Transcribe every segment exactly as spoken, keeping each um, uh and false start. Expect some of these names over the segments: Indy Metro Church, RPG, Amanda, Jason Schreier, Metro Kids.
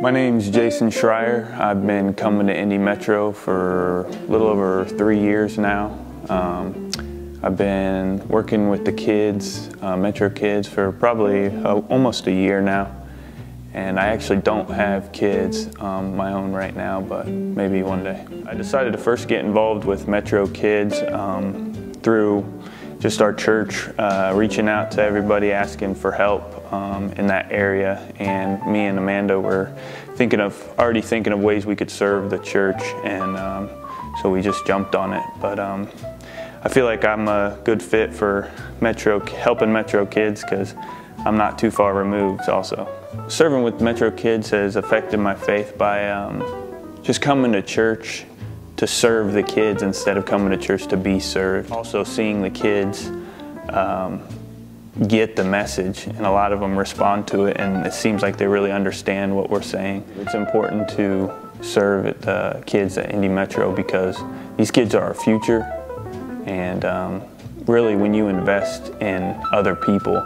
My name's Jason Schreier. I've been coming to Indy Metro for a little over three years now. Um, I've been working with the kids, uh, Metro Kids, for probably uh, almost a year now. And I actually don't have kids um, my own right now, but maybe one day. I decided to first get involved with Metro Kids um, through just our church, uh, reaching out to everybody, asking for help um, in that area. And me and Amanda were thinking of, already thinking of ways we could serve the church, and um, so we just jumped on it. But um, I feel like I'm a good fit for Metro, helping Metro Kids, because I'm not too far removed also. Serving with Metro Kids has affected my faith by um, just coming to church to serve the kids instead of coming to church to be served. Also seeing the kids um, get the message, and a lot of them respond to it, and it seems like they really understand what we're saying. It's important to serve the kids at Indy Metro because these kids are our future, and um, really when you invest in other people,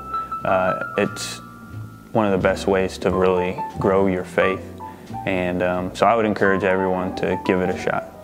uh, it's one of the best ways to really grow your faith. And um, so I would encourage everyone to give it a shot.